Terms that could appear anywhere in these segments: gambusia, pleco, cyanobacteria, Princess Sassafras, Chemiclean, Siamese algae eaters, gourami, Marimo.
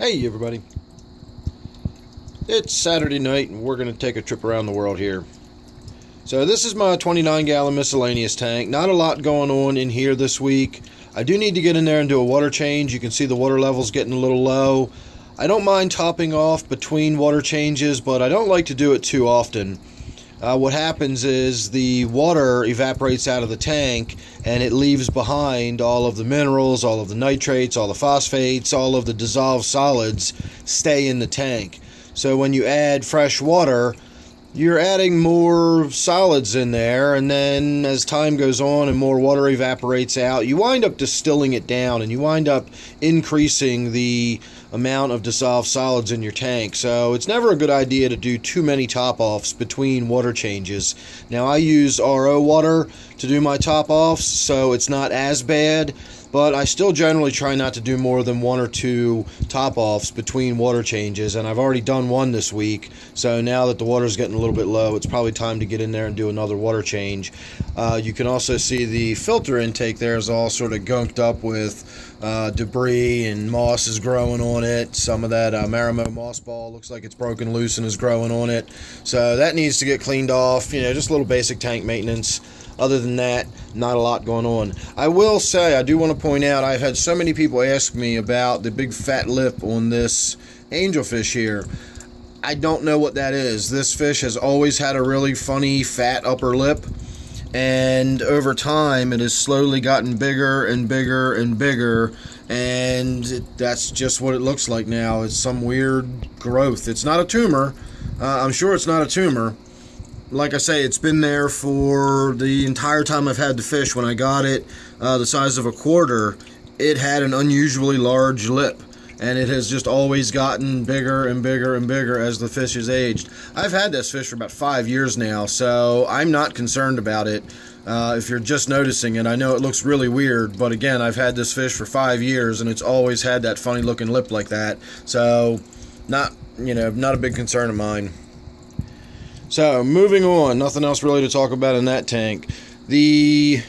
Hey everybody, it's Saturday night and we're going to take a trip around the world here. So this is my 29-gallon miscellaneous tank. Not a lot going on in here this week. I do need to get in there and do a water change. You can see the water level's getting a little low. I don't mind topping off between water changes, but I don't like to do it too often. What happens is the water evaporates out of the tank and it leaves behind all of the minerals, all of the nitrates, all the phosphates, all of the dissolved solids stay in the tank. So when you add fresh water, you're adding more solids in there, and then as time goes on and more water evaporates out, you wind up distilling it down and you wind up increasing the amount of dissolved solids in your tank. So it's never a good idea to do too many top-offs between water changes. Now I use RO water to do my top-offs, so it's not as bad, but I still generally try not to do more than one or two top-offs between water changes, and I've already done one this week, so now that the water's getting a little bit low, it's probably time to get in there and do another water change. You can also see the filter intake there is all sort of gunked up with debris, and moss is growing on it. Some of that Marimo moss ball looks like it's broken loose and is growing on it, so that needs to get cleaned off. You know, just a little basic tank maintenance. Other than that, not a lot going on. I will say, I do want to point out, I've had so many people ask me about the big fat lip on this angelfish here. I don't know what that is. This fish has always had a really funny fat upper lip, and over time it has slowly gotten bigger and bigger and bigger, and that's just what it looks like now. It's some weird growth. It's not a tumor. I'm sure it's not a tumor. Like I say, it's been there for the entire time I've had the fish. When I got it, the size of a quarter, it had an unusually large lip, and it has just always gotten bigger and bigger and bigger as the fish is aged. I've had this fish for about 5 years now, so I'm not concerned about it. If you're just noticing it, I know it looks really weird, but again, I've had this fish for 5 years, and it's always had that funny looking lip like that, so not a big concern of mine. So, moving on, nothing else really to talk about in that tank. The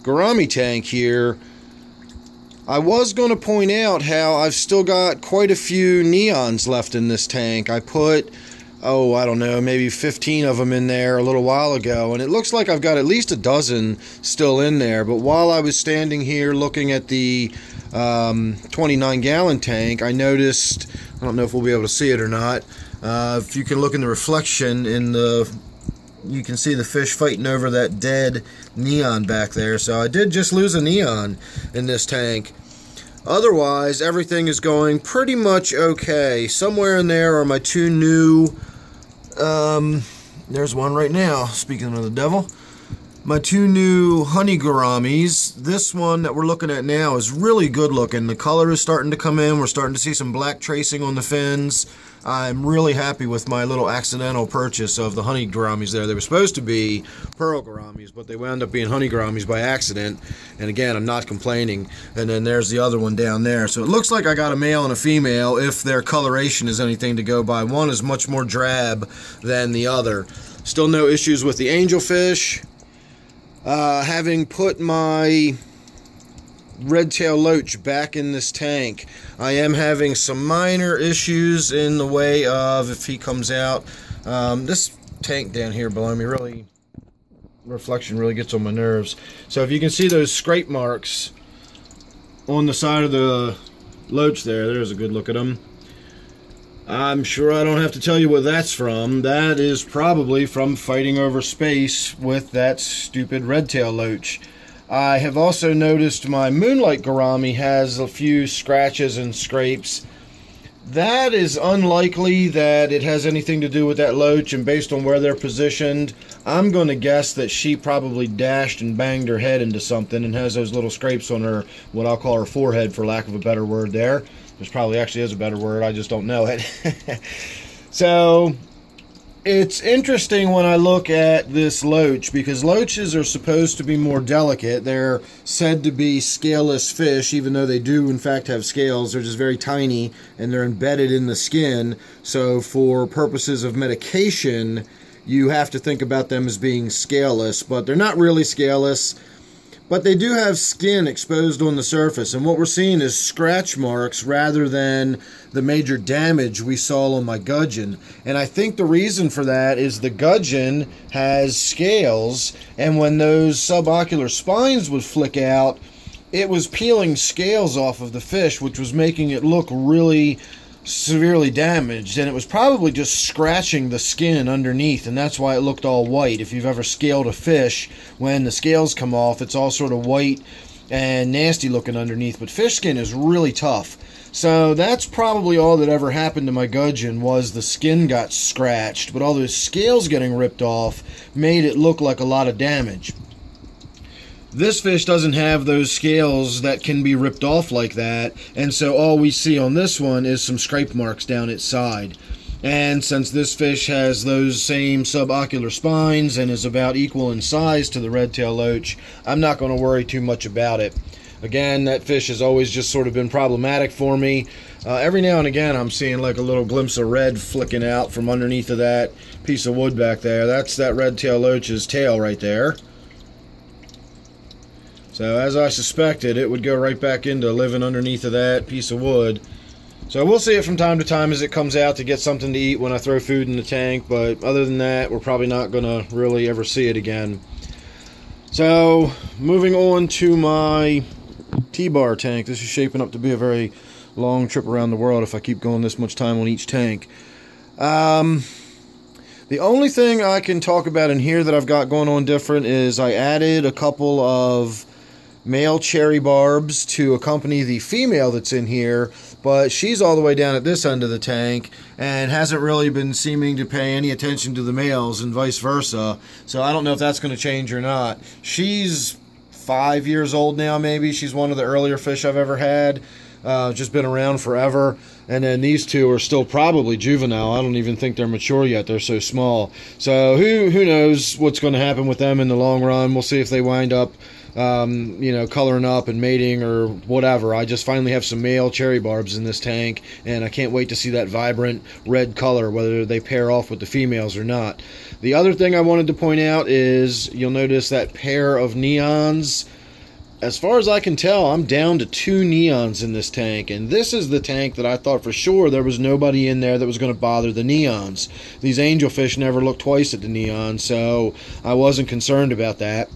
gourami tank here, I was going to point out how I've still got quite a few neons left in this tank. I put, I don't know, maybe 15 of them in there a little while ago, and it looks like I've got at least a dozen still in there. But while I was standing here looking at the 29-gallon tank, I noticed, I don't know if we'll be able to see it or not, if you can look in the reflection, you can see the fish fighting over that dead neon back there. So I did just lose a neon in this tank. Otherwise, everything is going pretty much okay. Somewhere in there are my two new, there's one right now, speaking of the devil. My two new honey gouramis. This one that we're looking at now is really good looking. The color is starting to come in. We're starting to see some black tracing on the fins. I'm really happy with my little accidental purchase of the honey gouramis there. They were supposed to be pearl gouramis, but they wound up being honey gouramis by accident. And again, I'm not complaining. And then there's the other one down there. So it looks like I got a male and a female if their coloration is anything to go by. One is much more drab than the other. Still no issues with the angelfish. Having put my red tail loach back in this tank, I am having some minor issues in the way of if he comes out. This tank down here below me, reflection really gets on my nerves. So if you can see those scrape marks on the side of the loach there, there's a good look at them. I'm sure I don't have to tell you what that's from. That is probably from fighting over space with that stupid red tail loach. I have also noticed my moonlight gourami has a few scratches and scrapes. That is unlikely that it has anything to do with that loach, and based on where they're positioned, I'm going to guess that she probably dashed and banged her head into something and has those little scrapes on her, what I'll call her forehead for lack of a better word there. This probably actually is a better word, I just don't know it. So, it's interesting when I look at this loach, because loaches are supposed to be more delicate. They're said to be scaleless fish, even though they do in fact have scales. They're just very tiny, and they're embedded in the skin. So for purposes of medication, you have to think about them as being scaleless, but they're not really scaleless. But they do have skin exposed on the surface, and what we're seeing is scratch marks rather than the major damage we saw on my gudgeon. And I think the reason for that is the gudgeon has scales, and when those subocular spines would flick out, it was peeling scales off of the fish, which was making it look really severely damaged, and it was probably just scratching the skin underneath, and that's why it looked all white. If you've ever scaled a fish, when the scales come off, it's all sort of white and nasty looking underneath, but fish skin is really tough. So that's probably all that ever happened to my gudgeon, was the skin got scratched, but all those scales getting ripped off made it look like a lot of damage. This fish doesn't have those scales that can be ripped off like that, and so all we see on this one is some scrape marks down its side. And since this fish has those same subocular spines and is about equal in size to the red-tailed loach, I'm not going to worry too much about it. Again, that fish has always just sort of been problematic for me. Every now and again I'm seeing like a little glimpse of red flicking out from underneath of that piece of wood back there. That's that red-tailed loach's tail right there. So as I suspected, it would go right back into living underneath of that piece of wood. So we'll see it from time to time as it comes out to get something to eat when I throw food in the tank, but other than that, we're probably not going to really ever see it again. So moving on to my T-bar tank. This is shaping up to be a very long trip around the world if I keep going this much time on each tank. The only thing I can talk about in here that I've got going on different is I added a couple of male cherry barbs to accompany the female that's in here, but she's all the way down at this end of the tank and hasn't really been seeming to pay any attention to the males and vice versa, so I don't know if that's going to change or not. She's 5 years old now, maybe. She's one of the earlier fish I've ever had, just been around forever. And then these two are still probably juvenile. I don't even think they're mature yet. They're so small. So who knows what's going to happen with them in the long run. We'll see if they wind up you know, coloring up and mating or whatever. I just finally have some male cherry barbs in this tank, and I can't wait to see that vibrant red color, whether they pair off with the females or not. The other thing I wanted to point out is you'll notice that pair of neons. As far as I can tell, I'm down to 2 neons in this tank, and this is the tank that I thought for sure there was nobody in there that was going to bother the neons. These angelfish never look twice at the neons, so I wasn't concerned about that.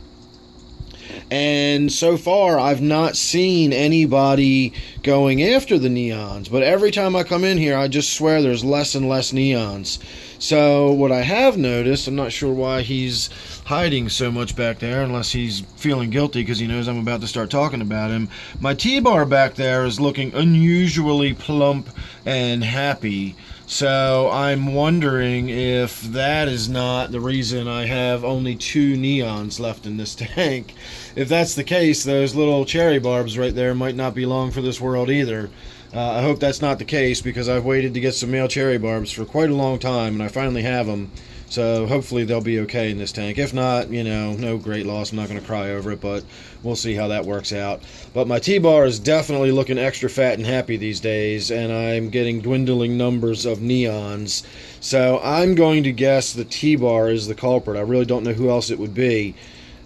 And so far, I've not seen anybody going after the neons, but every time I come in here, I just swear there's less and less neons. So what I have noticed, I'm not sure why he's hiding so much back there, unless he's feeling guilty because he knows I'm about to start talking about him. My T-bar back there is looking unusually plump and happy. So I'm wondering if that is not the reason I have only 2 neons left in this tank. If that's the case, those little cherry barbs right there might not be long for this world either. I hope that's not the case, because I've waited to get some male cherry barbs for quite a long time, and I finally have them. So hopefully they'll be okay in this tank. If not, you know, no great loss. I'm not going to cry over it, but we'll see how that works out. But my T-bar is definitely looking extra fat and happy these days, and I'm getting dwindling numbers of neons. So I'm going to guess the T-bar is the culprit. I really don't know who else it would be.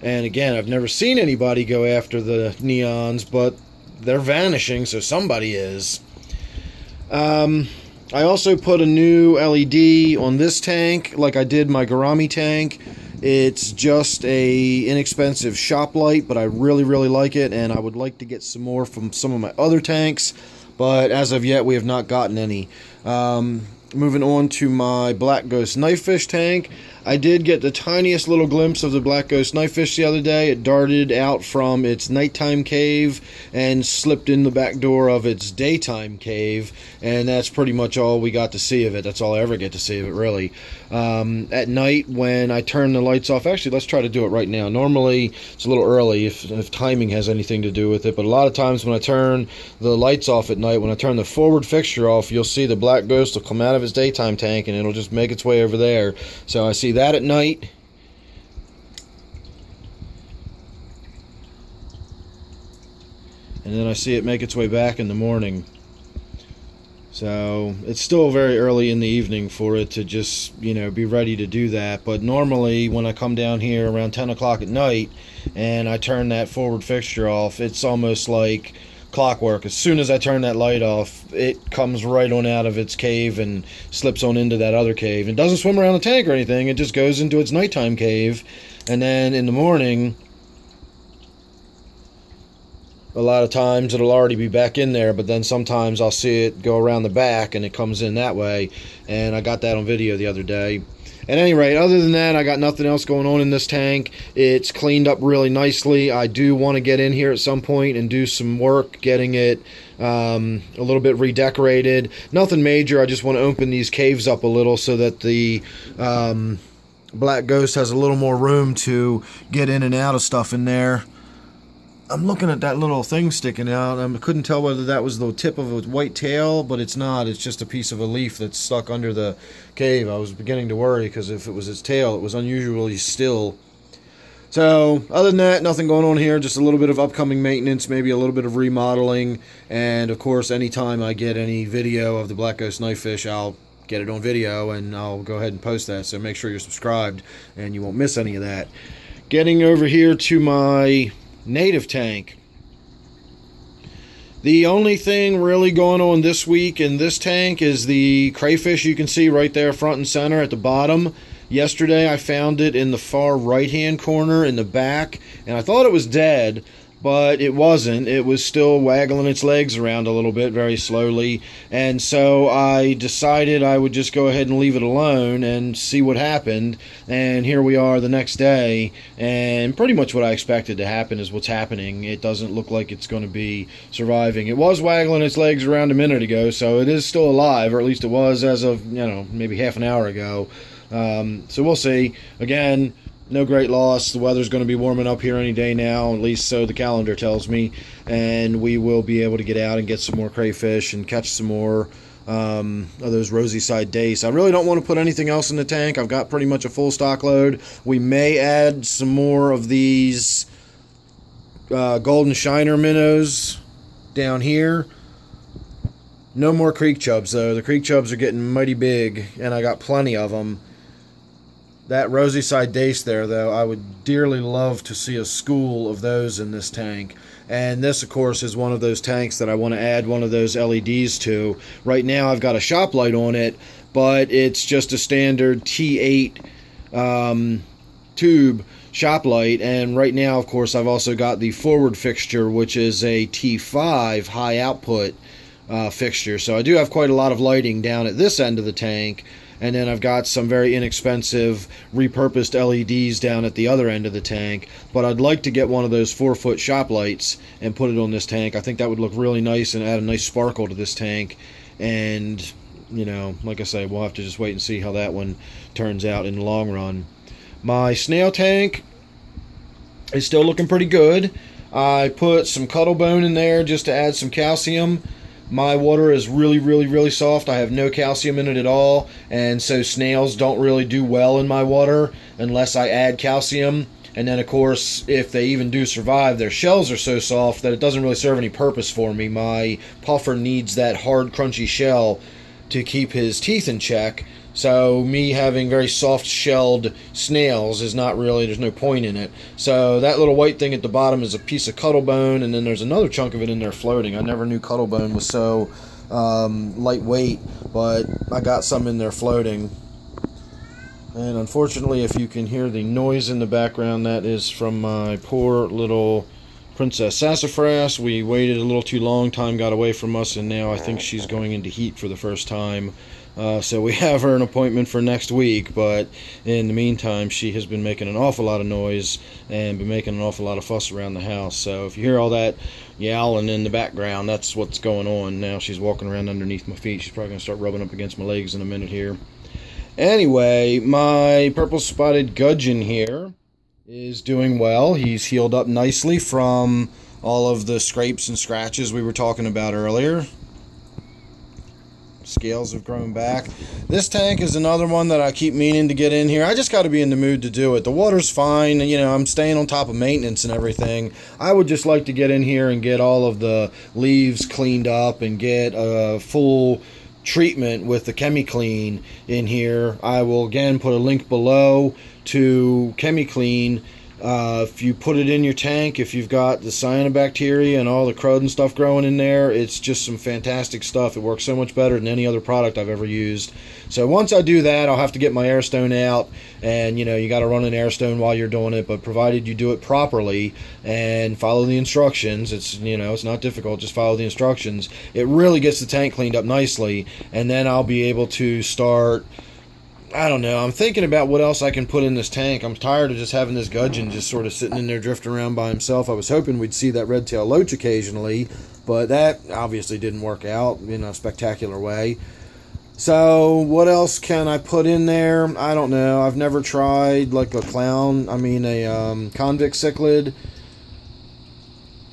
And again, I've never seen anybody go after the neons, but they're vanishing, so somebody is. I also put a new LED on this tank like I did my gourami tank. It's just a inexpensive shop light, but I really like it, and I would like to get some more from some of my other tanks, but as of yet we have not gotten any. Moving on to my black ghost knifefish tank. I did get the tiniest little glimpse of the black ghost knifefish the other day. It darted out from its nighttime cave and slipped in the back door of its daytime cave, and that's pretty much all we got to see of it. That's all I ever get to see of it, really. At night when I turn the lights off, actually let's try to do it right now. Normally it's a little early if timing has anything to do with it, but a lot of times when I turn the lights off at night, when I turn the forward fixture off, you'll see the black ghost will come out of its daytime tank and it'll just make its way over there. So I see that at night. And then I see it make its way back in the morning. So it's still very early in the evening for it to just, you know, be ready to do that. But normally when I come down here around 10 o'clock at night and I turn that forward fixture off, it's almost like clockwork. As soon as I turn that light off, it comes right on out of its cave and slips on into that other cave. It doesn't swim around the tank or anything. It just goes into its nighttime cave. And then in the morning, a lot of times it'll already be back in there, but then sometimes I'll see it go around the back and it comes in that way, and I got that on video the other day. At any rate, other than that, I got nothing else going on in this tank. It's cleaned up really nicely. I do want to get in here at some point and do some work getting it a little bit redecorated. Nothing major, I just want to open these caves up a little so that the black ghost has a little more room to get in and out of stuff in there. I'm looking at that little thing sticking out. I couldn't tell whether that was the tip of a white tail, but it's not. It's just a piece of a leaf that's stuck under the cave. I was beginning to worry because if it was its tail, it was unusually still. So, other than that, nothing going on here. Just a little bit of upcoming maintenance, maybe a little bit of remodeling. And, of course, anytime I get any video of the black ghost knifefish, I'll get it on video and I'll go ahead and post that. So make sure you're subscribed and you won't miss any of that. Getting over here to my native tank. The only thing really going on this week in this tank is the crayfish you can see right there front and center at the bottom. Yesterday I found it in the far right hand corner in the back, and I thought it was dead, but it wasn't. It was still waggling its legs around a little bit very slowly, and so I decided I would just go ahead and leave it alone and see what happened. And here we are the next day, and pretty much what I expected to happen is what's happening. It doesn't look like it's going to be surviving. It was waggling its legs around a minute ago, so it is still alive, or at least it was as of, you know, maybe half an hour ago. So we'll see. Again, no great loss. The weather's going to be warming up here any day now, at least so the calendar tells me, and we will be able to get out and get some more crayfish and catch some more of those rosy side dace. I really don't want to put anything else in the tank. I've got pretty much a full stock load. We may add some more of these golden shiner minnows down here. No more creek chubs, though. The creek chubs are getting mighty big, and I got plenty of them. That rosy side dace there, though, I would dearly love to see a school of those in this tank. And this, of course, is one of those tanks that I want to add one of those LEDs to. Right now I've got a shop light on it, but it's just a standard T8 tube shop light. And right now, of course, I've also got the forward fixture, which is a T5 high output fixture. So I do have quite a lot of lighting down at this end of the tank. And then I've got some very inexpensive repurposed LEDs down at the other end of the tank. But I'd like to get one of those 4-foot shop lights and put it on this tank. I think that would look really nice and add a nice sparkle to this tank. And, you know, like I say, we'll have to just wait and see how that one turns out in the long run. My snail tank is still looking pretty good. I put some cuttlebone in there just to add some calcium. My water is really soft. I have no calcium in it at all, and so snails don't really do well in my water unless I add calcium. And then, of course, if they even do survive, their shells are so soft that it doesn't really serve any purpose for me. My puffer needs that hard, crunchy shell to keep his teeth in check, so me having very soft-shelled snails is not really, there's no point in it. So that little white thing at the bottom is a piece of cuttlebone, and then there's another chunk of it in there floating. I never knew cuttlebone was so lightweight, but I got some in there floating. And unfortunately, if you can hear the noise in the background, that is from my poor little Princess Sassafras. We waited a little too long, time got away from us, and now I think she's going into heat for the first time. So we have her an appointment for next week, but in the meantime, she has been making an awful lot of noise and been making an awful lot of fuss around the house. So if you hear all that yowling in the background, that's what's going on. Now she's walking around underneath my feet. She's probably going to start rubbing up against my legs in a minute here. Anyway, my purple spotted gudgeon here is doing well. He's healed up nicely from all of the scrapes and scratches we were talking about earlier. Scales have grown back. This tank is another one that I keep meaning to get in here. I just got to be in the mood to do it. The water's fine, you know, I'm staying on top of maintenance and everything. I would just like to get in here and get all of the leaves cleaned up and get a full treatment with the Chemiclean in here. I will again put a link below to Chemiclean. If you put it in your tank, if you've got the cyanobacteria and all the crud and stuff growing in there, it's just some fantastic stuff. It works so much better than any other product I've ever used. So once I do that, I'll have to get my airstone out, and you know, you got to run an airstone while you're doing it, but provided you do it properly and follow the instructions, it's, you know, it's not difficult, just follow the instructions. It really gets the tank cleaned up nicely, and then I'll be able to start, I don't know, I'm thinking about what else I can put in this tank. I'm tired of just having this gudgeon just sort of sitting in there drifting around by himself. I was hoping we'd see that red-tailed loach occasionally, but that obviously didn't work out in a spectacular way. So what else can I put in there? I don't know. I've never tried like a clown, convict cichlid.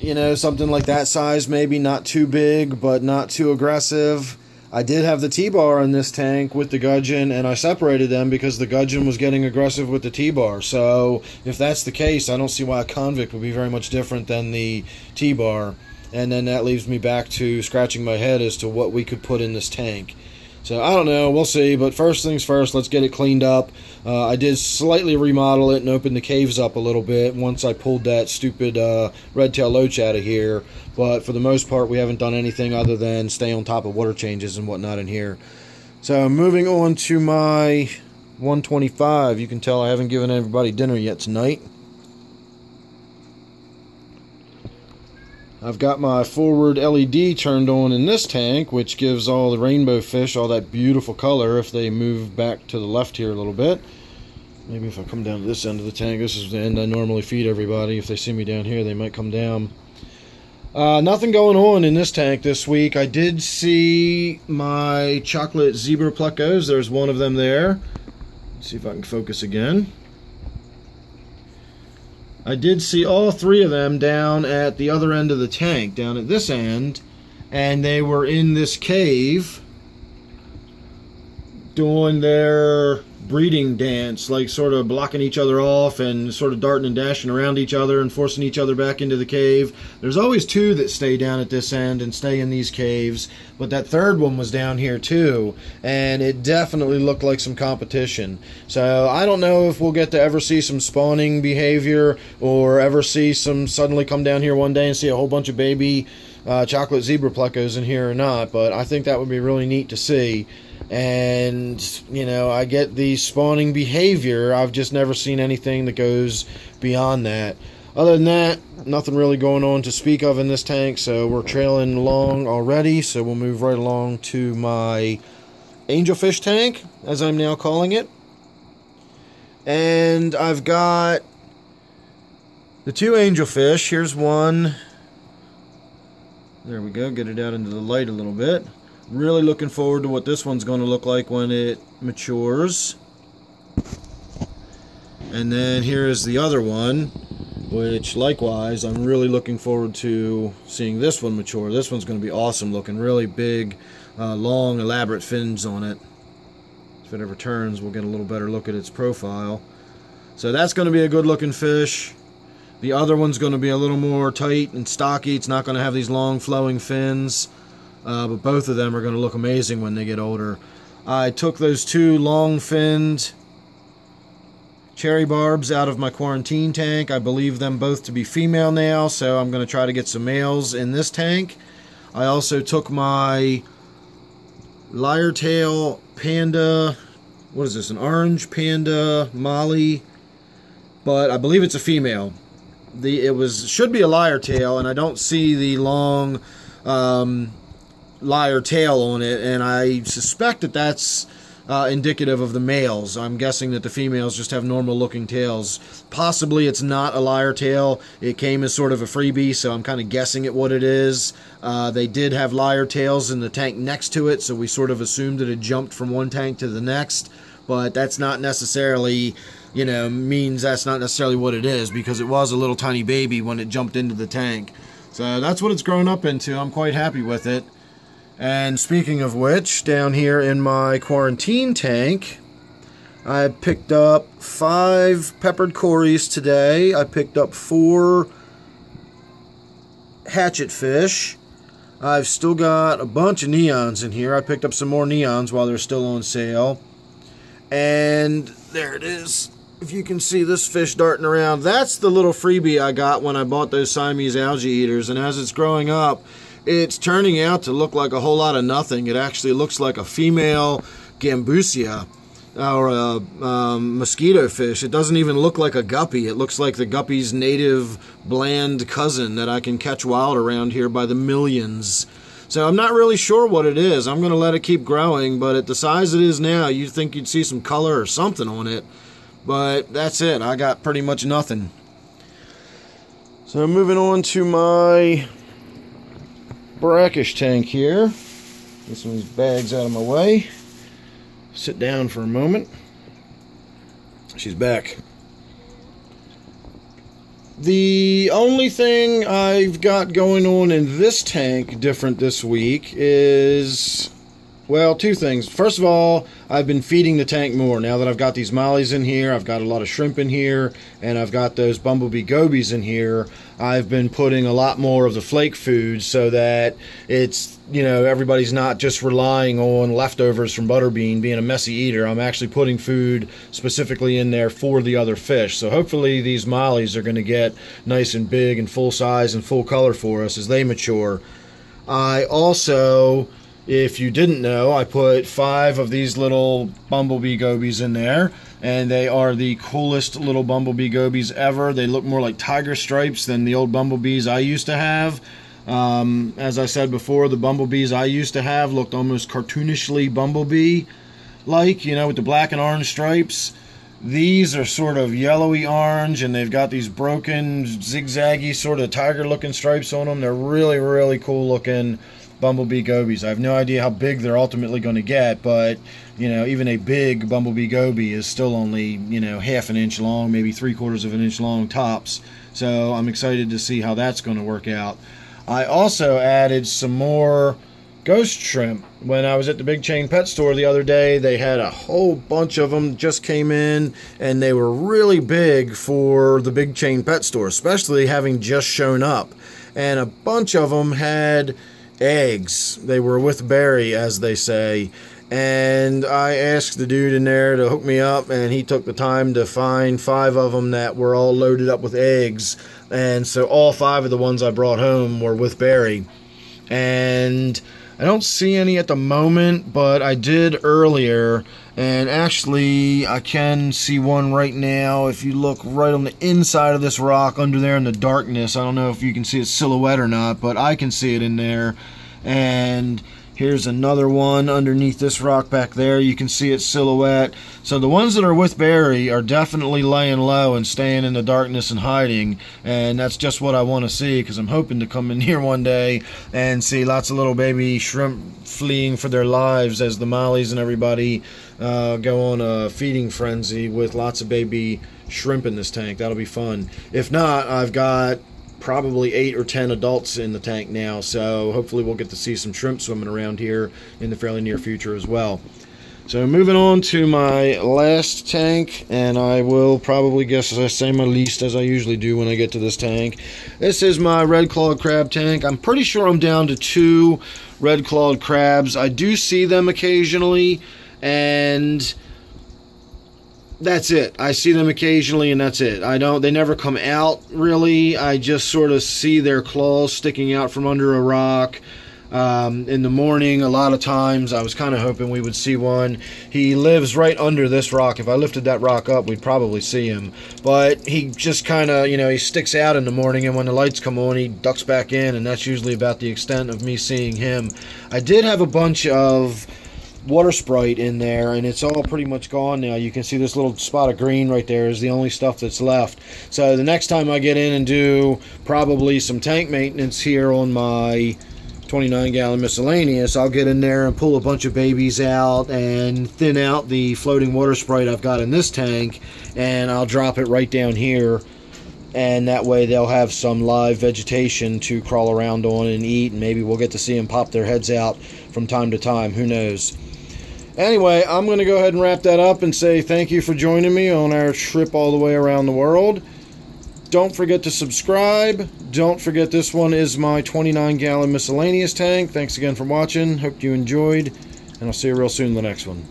You know, something like that size, maybe not too big, but not too aggressive. I did have the T-bar in this tank with the gudgeon, and I separated them because the gudgeon was getting aggressive with the T-bar. So if that's the case, I don't see why a convict would be very much different than the T-bar. And then that leaves me back to scratching my head as to what we could put in this tank. So I don't know, we'll see, but first things first, let's get it cleaned up. I did slightly remodel it and open the caves up a little bit once I pulled that stupid red-tailed loach out of here, but for the most part we haven't done anything other than stay on top of water changes and whatnot in here. So moving on to my 125, you can tell I haven't given everybody dinner yet tonight. I've got my forward LED turned on in this tank, which gives all the rainbow fish all that beautiful color if they move back to the left here a little bit. Maybe if I come down to this end of the tank, this is the end I normally feed everybody. If they see me down here, they might come down. Nothing going on in this tank this week. I did see my chocolate zebra plecos. There's one of them there. Let's see if I can focus again. I did see all three of them down at the other end of the tank, down at this end, and they were in this cave doing their breeding dance, like sort of blocking each other off and sort of darting and dashing around each other and forcing each other back into the cave. There's always two that stay down at this end and stay in these caves, but that third one was down here too, and it definitely looked like some competition. So I don't know if we'll get to ever see some spawning behavior or ever see some suddenly come down here one day and see a whole bunch of baby chocolate zebra plecos in here or not, but I think that would be really neat to see. And, you know, I get the spawning behavior. I've just never seen anything that goes beyond that. Other than that, nothing really going on to speak of in this tank, so we're trailing along already. So we'll move right along to my angelfish tank, as I'm now calling it. And I've got the two angelfish. Here's one. There we go. Get it out into the light a little bit. Really looking forward to what this one's going to look like when it matures. And then here is the other one, which likewise I'm really looking forward to seeing this one mature. This one's going to be awesome looking, really big, long, elaborate fins on it. If it ever turns, we'll get a little better look at its profile. So that's going to be a good looking fish. The other one's going to be a little more tight and stocky. It's not going to have these long flowing fins. But both of them are going to look amazing when they get older. I took those two long-finned cherry barbs out of my quarantine tank. I believe them both to be female now, so I'm going to try to get some males in this tank. I also took my liertail panda, what is this, an orange panda molly, but I believe it's a female. It should be a liertail, and I don't see the long lyre tail on it, and I suspect that that's indicative of the males. I'm guessing that the females just have normal looking tails. Possibly it's not a lyre tail. It came as sort of a freebie, so I'm kind of guessing at what it is. They did have lyre tails in the tank next to it, so we sort of assumed that it jumped from one tank to the next, but that's not necessarily, you know, means that's not necessarily what it is, because it was a little tiny baby when it jumped into the tank. So that's what it's grown up into. I'm quite happy with it. And speaking of which, down here in my quarantine tank, I picked up 5 peppered cories today. I picked up 4 hatchet fish. I've still got a bunch of neons in here. I picked up some more neons while they're still on sale. And there it is. If you can see this fish darting around, that's the little freebie I got when I bought those Siamese algae eaters. And as it's growing up, it's turning out to look like a whole lot of nothing. It actually looks like a female gambusia or a mosquito fish. It doesn't even look like a guppy. It looks like the guppy's native bland cousin that I can catch wild around here by the millions. So I'm not really sure what it is. I'm going to let it keep growing, but at the size it is now, you'd think you'd see some color or something on it. But that's it. I got pretty much nothing. So moving on to my brackish tank here. Get some of these bags out of my way. Sit down for a moment. She's back. The only thing I've got going on in this tank different this week is... well, two things. First of all, I've been feeding the tank more. Now that I've got these mollies in here, I've got a lot of shrimp in here, and I've got those bumblebee gobies in here, I've been putting a lot more of the flake food so that it's, you know, everybody's not just relying on leftovers from Butterbean being a messy eater. I'm actually putting food specifically in there for the other fish. So hopefully these mollies are going to get nice and big and full size and full color for us as they mature. I also... if you didn't know, I put 5 of these little bumblebee gobies in there, and they are the coolest little bumblebee gobies ever. They look more like tiger stripes than the old bumblebees I used to have. As I said before, the bumblebees I used to have looked almost cartoonishly bumblebee-like, you know, with the black and orange stripes. These are sort of yellowy orange, and they've got these broken, zigzaggy sort of tiger-looking stripes on them. They're really, really cool looking bumblebee gobies. I have no idea how big they're ultimately going to get, but, you know, even a big bumblebee goby is still only, you know, half an inch long, maybe 3/4 of an inch long tops. So I'm excited to see how that's going to work out. I also added some more ghost shrimp. When I was at the big chain pet store the other day, they had a whole bunch of them just came in, and they were really big for the big chain pet store, especially having just shown up. And a bunch of them had eggs. They were with berry, as they say, and I asked the dude in there to hook me up, and he took the time to find 5 of them that were all loaded up with eggs. And so all 5 of the ones I brought home were with berry, and I don't see any at the moment, but I did earlier, and actually I can see one right now. If you look right on the inside of this rock under there in the darkness, I don't know if you can see its silhouette or not, but I can see it in there. And here's another one underneath this rock back there. You can see its silhouette. So the ones that are with berry are definitely laying low and staying in the darkness and hiding. And that's just what I want to see, because I'm hoping to come in here one day and see lots of little baby shrimp fleeing for their lives as the mollies and everybody go on a feeding frenzy with lots of baby shrimp in this tank. That'll be fun. If not, I've got probably 8 or 10 adults in the tank now, so hopefully we'll get to see some shrimp swimming around here in the fairly near future as well. So moving on to my last tank, and I will probably guess as I say my least, as I usually do when I get to this tank. This is my red-clawed crab tank. I'm pretty sure I'm down to 2 red-clawed crabs. I do see them occasionally, and that's it. I see them occasionally, and that's it. I don't, they never come out, really. I just sort of see their claws sticking out from under a rock. In the morning, a lot of times, I was kind of hoping we would see one. He lives right under this rock. If I lifted that rock up, we'd probably see him. But he just kind of, you know, he sticks out in the morning, and when the lights come on, he ducks back in, and that's usually about the extent of me seeing him. I did have a bunch of water sprite in there, and it's all pretty much gone now. You can see this little spot of green right there is the only stuff that's left. So the next time I get in and do probably some tank maintenance here on my 29-gallon miscellaneous, I'll get in there and pull a bunch of babies out and thin out the floating water sprite I've got in this tank, and I'll drop it right down here, and that way they'll have some live vegetation to crawl around on and eat, and maybe we'll get to see them pop their heads out from time to time. Who knows? Anyway, I'm going to go ahead and wrap that up and say thank you for joining me on our trip all the way around the world. Don't forget to subscribe. Don't forget this one is my 29-gallon miscellaneous tank. Thanks again for watching. Hope you enjoyed, and I'll see you real soon in the next one.